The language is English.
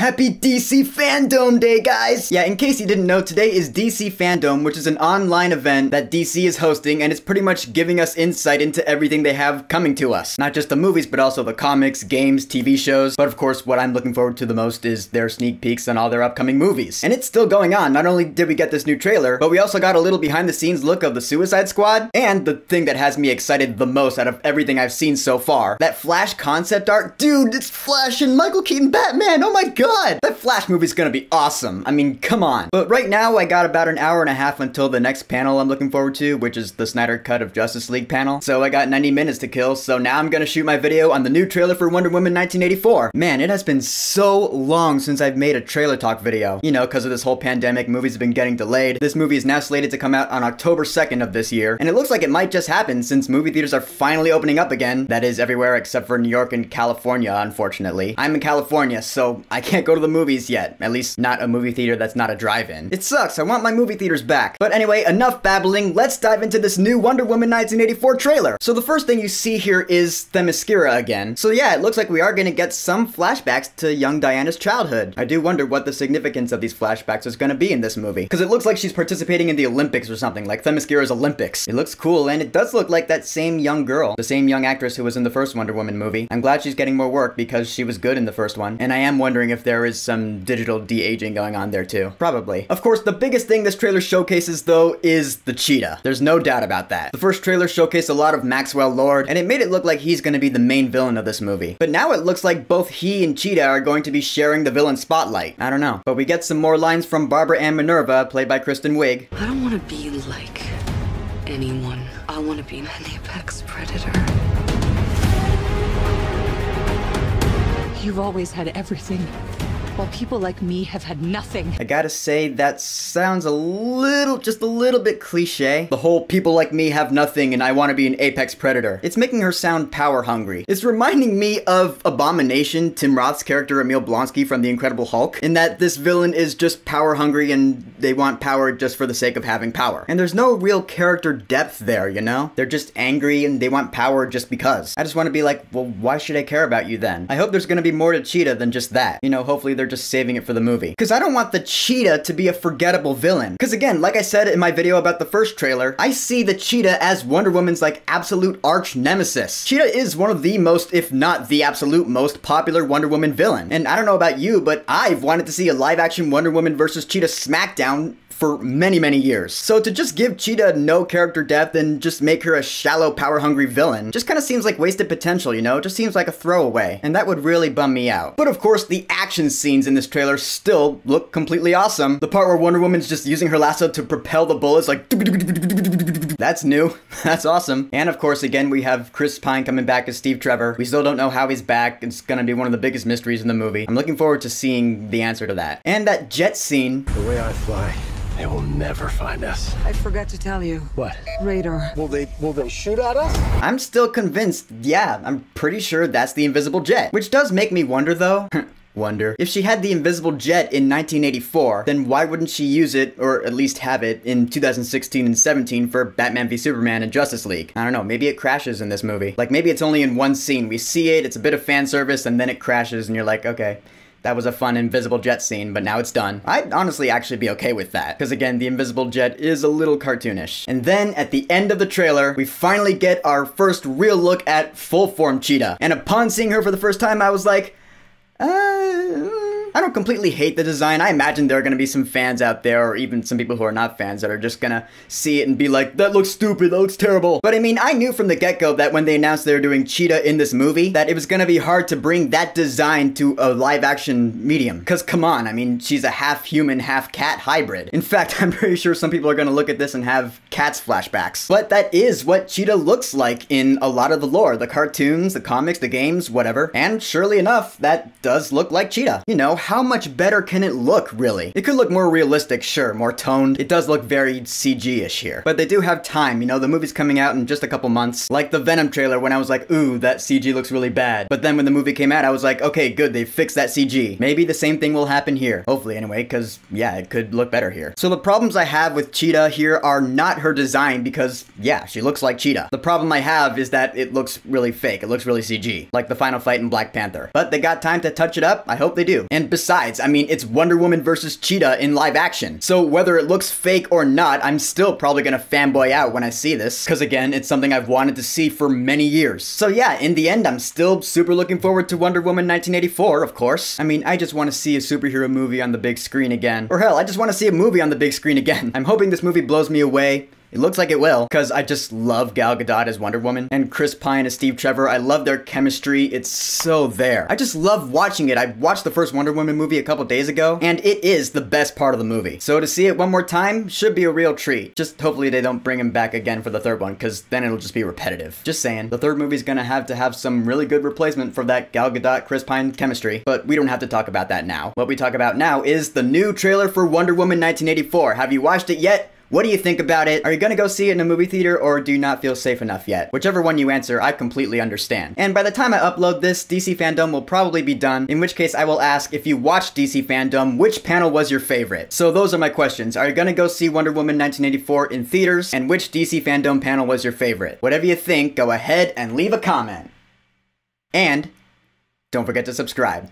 Happy DC FanDome Day, guys! Yeah, in case you didn't know, today is DC FanDome, which is an online event that DC is hosting, and it's pretty much giving us insight into everything they have coming to us. Not just the movies, but also the comics, games, TV shows. But of course, what I'm looking forward to the most is their sneak peeks on all their upcoming movies. And it's still going on. Not only did we get this new trailer, but we also got a little behind-the-scenes look of the Suicide Squad, and the thing that has me excited the most out of everything I've seen so far, that Flash concept art. Dude, it's Flash and Michael Keaton Batman! Oh my god! That Flash movie's gonna be awesome. I mean, come on. But right now, I got about an hour and a half until the next panel I'm looking forward to, which is the Snyder Cut of Justice League panel. So I got 90 minutes to kill, so now I'm gonna shoot my video on the new trailer for Wonder Woman 1984. Man, it has been so long since I've made a trailer talk video. You know, because of this whole pandemic, movies have been getting delayed. This movie is now slated to come out on October 2nd of this year, and it looks like it might just happen since movie theaters are finally opening up again. That is everywhere except for New York and California, unfortunately. I'm in California, so I can't go to the movies yet. At least not a movie theater that's not a drive-in. It sucks. I want my movie theaters back. But anyway, enough babbling. Let's dive into this new Wonder Woman 1984 trailer. So the first thing you see here is Themyscira again. So yeah, it looks like we are gonna get some flashbacks to young Diana's childhood. I do wonder what the significance of these flashbacks is gonna be in this movie. Because it looks like she's participating in the Olympics or something, like Themyscira's Olympics. It looks cool, and it does look like that same young girl, the same young actress who was in the first Wonder Woman movie. I'm glad she's getting more work because she was good in the first one. And I am wondering if there is some digital de-aging going on there too. Probably. Of course, the biggest thing this trailer showcases though is the Cheetah. There's no doubt about that. The first trailer showcased a lot of Maxwell Lord, and it made it look like he's gonna be the main villain of this movie. But now it looks like both he and Cheetah are going to be sharing the villain spotlight. I don't know. But we get some more lines from Barbara Ann Minerva, played by Kristen Wiig. I don't want to be like anyone. I want to be an apex predator. You've always had everything, while people like me have had nothing. I gotta say, that sounds a little, just a little bit cliche. The whole people like me have nothing and I wanna be an apex predator. It's making her sound power hungry. It's reminding me of Abomination, Tim Roth's character Emil Blonsky from The Incredible Hulk, in that this villain is just power hungry and they want power just for the sake of having power. And there's no real character depth there, you know? They're just angry and they want power just because. I just wanna be like, well, why should I care about you then? I hope there's gonna be more to Cheetah than just that. You know, hopefully they're just saving it for the movie. Because I don't want the Cheetah to be a forgettable villain. Because again, like I said in my video about the first trailer, I see the Cheetah as Wonder Woman's like absolute arch nemesis. Cheetah is one of the most, if not the absolute most popular Wonder Woman villain. And I don't know about you, but I've wanted to see a live action Wonder Woman versus Cheetah SmackDown for many, many years. So to just give Cheetah no character depth and just make her a shallow, power-hungry villain just kind of seems like wasted potential, you know? It just seems like a throwaway, and that would really bum me out. But of course, the action scenes in this trailer still look completely awesome. The part where Wonder Woman's just using her lasso to propel the bullets, like, that's new. That's awesome. And of course, again, we have Chris Pine coming back as Steve Trevor. We still don't know how he's back. It's gonna be one of the biggest mysteries in the movie. I'm looking forward to seeing the answer to that. And that jet scene. The way I fly, they will never find us. I forgot to tell you. What? Radar. Will they shoot at us? I'm still convinced. Yeah, I'm pretty sure that's the invisible jet. Which does make me wonder though. Wonder. If she had the invisible jet in 1984, then why wouldn't she use it, or at least have it, in 2016 and 17 for Batman v Superman and Justice League? I don't know, maybe it crashes in this movie. Like, maybe it's only in one scene. We see it, it's a bit of fan service, and then it crashes, and you're like, okay. That was a fun invisible jet scene, but now it's done. I'd honestly actually be okay with that, because again, the invisible jet is a little cartoonish. And then, at the end of the trailer, we finally get our first real look at full-form Cheetah. And upon seeing her for the first time, I was like, I don't completely hate the design. I imagine there are gonna be some fans out there, or even some people who are not fans, that are just gonna see it and be like, that looks stupid, that looks terrible. But I mean, I knew from the get-go that when they announced they were doing Cheetah in this movie, that it was gonna be hard to bring that design to a live-action medium. Cause come on, I mean, she's a half-human, half-cat hybrid. In fact, I'm pretty sure some people are gonna look at this and have cat's flashbacks. But that is what Cheetah looks like in a lot of the lore. The cartoons, the comics, the games, whatever. And surely enough, that does look like Cheetah. You know, how much better can it look, really? It could look more realistic, sure, more toned. It does look very CG-ish here. But they do have time, you know, the movie's coming out in just a couple months. Like the Venom trailer, when I was like, ooh, that CG looks really bad. But then when the movie came out, I was like, okay, good, they fixed that CG. Maybe the same thing will happen here. Hopefully, anyway, because, yeah, it could look better here. So the problems I have with Cheetah here are not her design, because, yeah, she looks like Cheetah. The problem I have is that it looks really fake. It looks really CG, like the final fight in Black Panther. But they got time to touch it up. I hope they do. And Besides, I mean, it's Wonder Woman versus Cheetah in live action. So whether it looks fake or not, I'm still probably gonna fanboy out when I see this. Cause again, it's something I've wanted to see for many years. So yeah, in the end, I'm still super looking forward to Wonder Woman 1984, of course. I mean, I just wanna see a superhero movie on the big screen again. Or hell, I just wanna see a movie on the big screen again. I'm hoping this movie blows me away. It looks like it will, because I just love Gal Gadot as Wonder Woman and Chris Pine as Steve Trevor. I love their chemistry. It's so there. I just love watching it. I watched the first Wonder Woman movie a couple days ago, and it is the best part of the movie. So to see it one more time should be a real treat. Just hopefully they don't bring him back again for the third one, because then it'll just be repetitive. Just saying. The third movie's gonna have to have some really good replacement for that Gal Gadot, Chris Pine chemistry, but we don't have to talk about that now. What we talk about now is the new trailer for Wonder Woman 1984. Have you watched it yet? What do you think about it? Are you gonna go see it in a movie theater, or do you not feel safe enough yet? Whichever one you answer, I completely understand. And by the time I upload this, DC FanDome will probably be done, in which case I will ask, if you watched DC FanDome, which panel was your favorite? So those are my questions. Are you gonna go see Wonder Woman 1984 in theaters? And which DC FanDome panel was your favorite? Whatever you think, go ahead and leave a comment. And don't forget to subscribe.